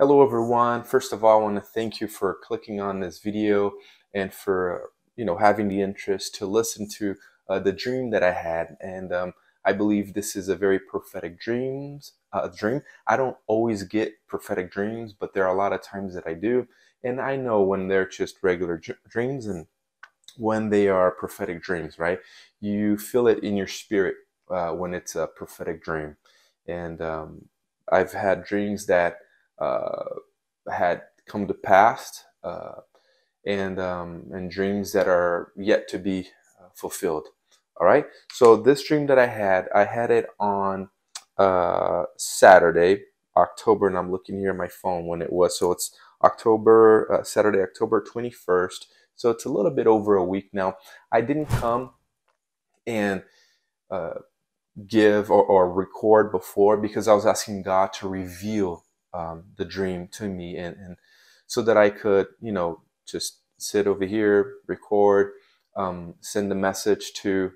Hello everyone. First of all, I want to thank you for clicking on this video and for having the interest to listen to the dream that I had. And I believe this is a very prophetic dream. I don't always get prophetic dreams, but there are a lot of times that I do. And I know when they're just regular dreams and when they are prophetic dreams, right? You feel it in your spirit when it's a prophetic dream. And I've had dreams that had come to pass, and dreams that are yet to be fulfilled. All right. So this dream that I had it on Saturday, October, and I'm looking here at my phone when it was. So it's October, Saturday, October 21st. So it's a little bit over a week now. I didn't come and give or record before because I was asking God to reveal the dream to me, and so that I could, just sit over here, record, send a message to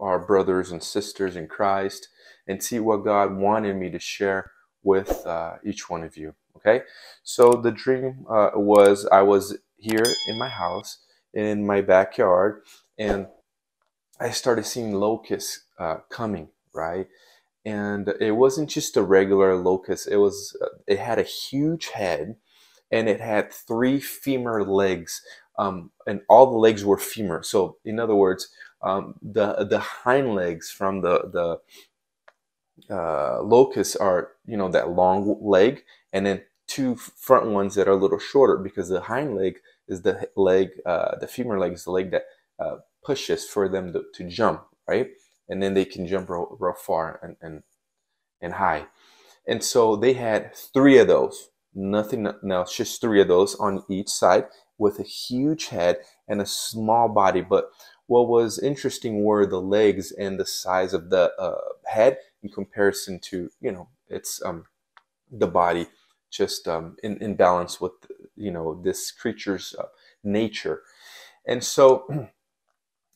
our brothers and sisters in Christ and see what God wanted me to share with each one of you. Okay. So the dream was, I was here in my house, in my backyard, and I started seeing locusts coming, right? And it wasn't just a regular locust. It was, it had a huge head, and it had three femur legs, and all the legs were femur. So in other words, the hind legs from the locusts are, that long leg, and then two front ones that are a little shorter, because the hind leg is the leg, the femur leg is the leg that pushes for them to jump, right? And then they can jump real far and high. And so they had three of those, nothing else, just three of those on each side, with a huge head and a small body. But what was interesting were the legs and the size of the head in comparison to, it's the body, just in balance with, this creature's nature. And so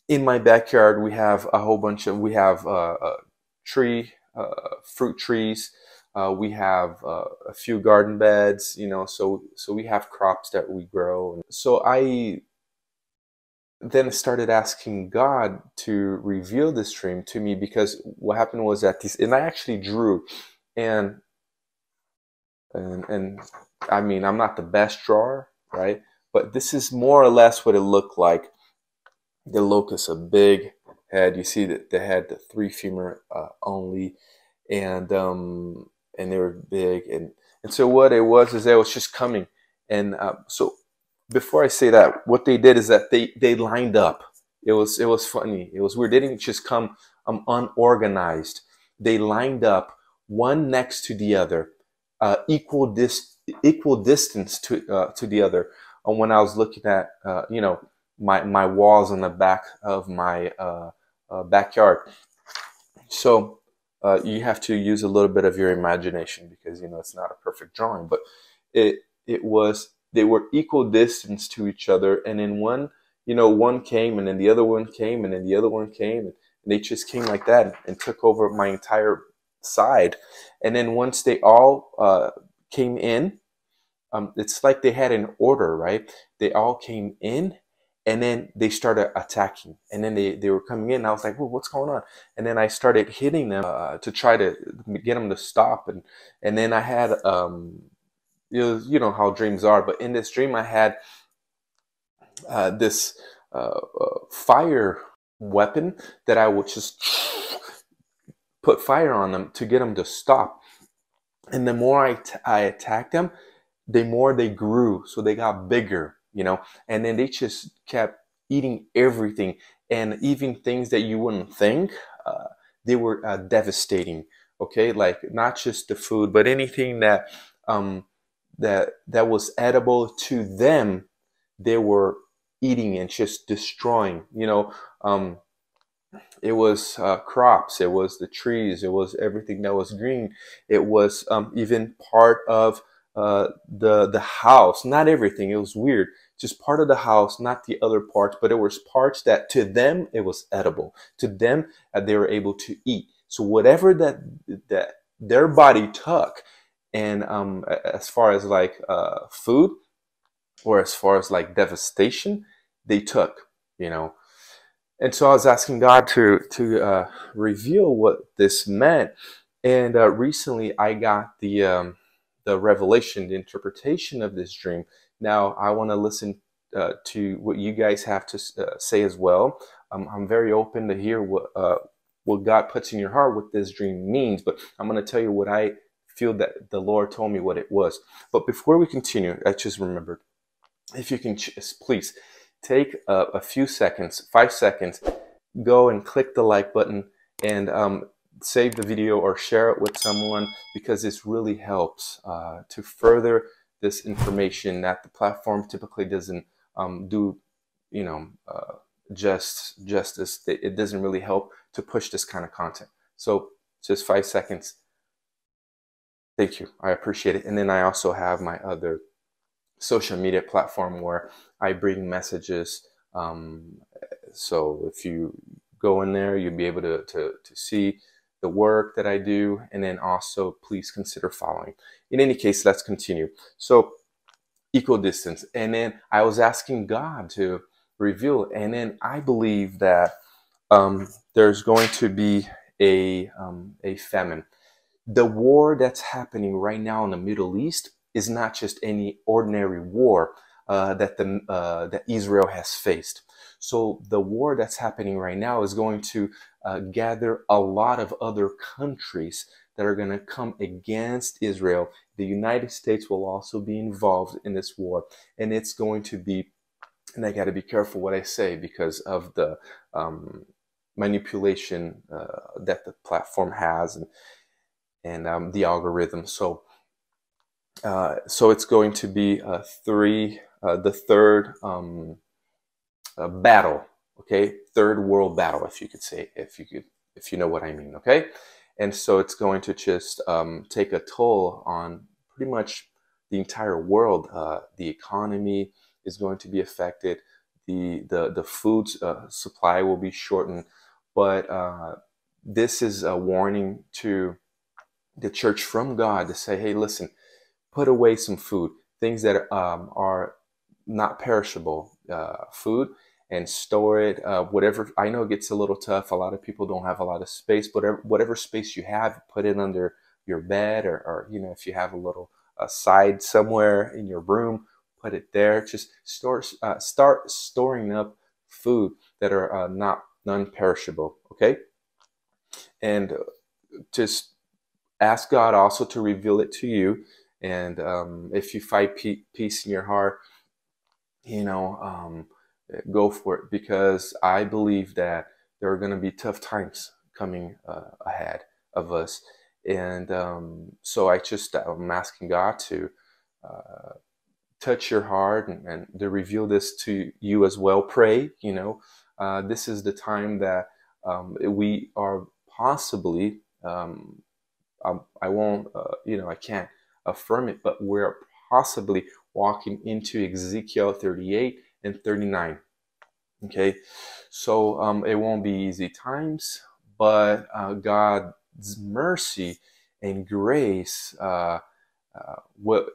in my backyard, we have a whole bunch of, we have fruit trees. We have a few garden beds, so we have crops that we grow. So I then started asking God to reveal this dream to me, because what happened was that these, and I actually drew, and I mean, I'm not the best drawer, right? But this is more or less what it looked like. The locust, a big head. You see that they had the three femur only, and they were big, and so what it was is they was just coming. And so before I say that, what they did is that they lined up. It was funny. It was weird. They didn't just come unorganized. They lined up one next to the other, equal distance to the other. And when I was looking at my walls on the back of my backyard. So you have to use a little bit of your imagination, because it's not a perfect drawing, but it was, they were equal distance to each other, and then one, one came, and then the other one came, and then the other one came, and they just came like that and took over my entire side. And then once they all came in, it's like they had an order, right? They all came in, and then they started attacking, and then they were coming in, and I was like, well, what's going on? And then I started hitting them to try to get them to stop. And then I had, it was, how dreams are, but in this dream I had this fire weapon that I would just put fire on them to get them to stop. And the more I attacked them, the more they grew, so they got bigger. And then they just kept eating everything, and even things that you wouldn't think, they were devastating. Okay. Like not just the food, but anything that, that was edible to them, they were eating and just destroying, it was crops, it was the trees, it was everything that was green. It was even part of the house. Not everything, it was weird, just part of the house, not the other parts, but it was parts that to them it was edible, to them they were able to eat. So whatever that their body took, And as far as like food, or as far as like devastation, they took, you know. And so I was asking God to reveal what this meant. And recently I got the revelation, the interpretation of this dream. Now I want to listen to what you guys have to say as well. I'm very open to hear what God puts in your heart, what this dream means. But I'm going to tell you what I feel that the Lord told me what it was. But before we continue, I just remembered, if you can please take a few seconds, 5 seconds, go and click the like button, and save the video or share it with someone, because this really helps to further this information that the platform typically doesn't do, you know, justice. It doesn't really help to push this kind of content. So just 5 seconds. Thank you. I appreciate it. And then I also have my other social media platform where I bring messages. So if you go in there, you'll be able to see the work that I do. And then also please consider following. In any case, let's continue. So equal distance. And then I was asking God to reveal. And then I believe that there's going to be a famine. The war that's happening right now in the Middle East is not just any ordinary war that Israel has faced. So the war that's happening right now is going to gather a lot of other countries that are going to come against Israel. The United States will also be involved in this war, and it's going to be, and I got to be careful what I say because of the manipulation that the platform has, and the algorithm. So so it's going to be the third battle, okay? Third world battle, if you could say, if you know what I mean, okay? And so it's going to just take a toll on pretty much the entire world. The economy is going to be affected. The food supply will be shortened. But this is a warning to the church from God to say, hey, listen, put away some food, things that are not perishable food, and store it. Whatever, I know it gets a little tough. A lot of people don't have a lot of space, but whatever space you have, put it under your bed, or you know, if you have a little side somewhere in your room, put it there. Just store, start storing up food that are non-perishable. Okay, and just ask God also to reveal it to you. And if you find peace in your heart, you know, go for it, because I believe that there are going to be tough times coming ahead of us. And so I'm asking God to touch your heart and to reveal this to you as well. Pray, you know, this is the time that we are possibly, I won't, you know, I can't affirm it, but we're possibly walking into Ezekiel 38 and 39. Okay, so it won't be easy times, but God's mercy and grace what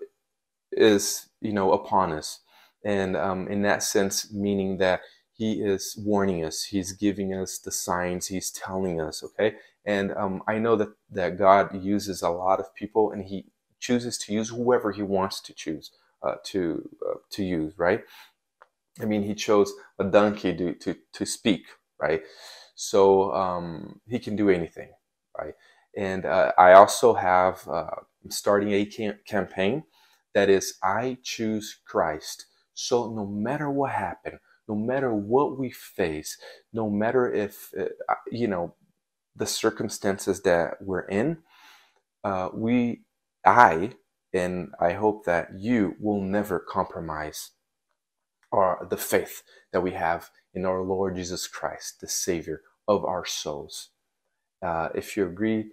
is, you know, upon us, and in that sense, meaning that He is warning us, He's giving us the signs, He's telling us, okay. And I know that God uses a lot of people, and He chooses to use whoever He wants to choose to use, right? I mean, He chose a donkey to speak, right? So He can do anything, right? And I also have starting a campaign that is, I choose Christ. So no matter what happened, no matter what we face, no matter if you know, the circumstances that we're in, I hope that you will never compromise the faith that we have in our Lord Jesus Christ, the Savior of our souls. If you agree,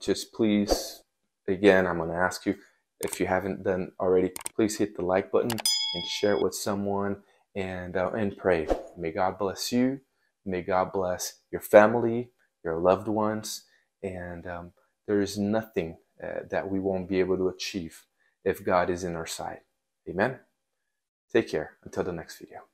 just please, again, I'm going to ask you, if you haven't done already, please hit the like button and share it with someone, and pray. May God bless you. May God bless your family, your loved ones, and there is nothing that we won't be able to achieve if God is in our side. Amen? Take care until the next video.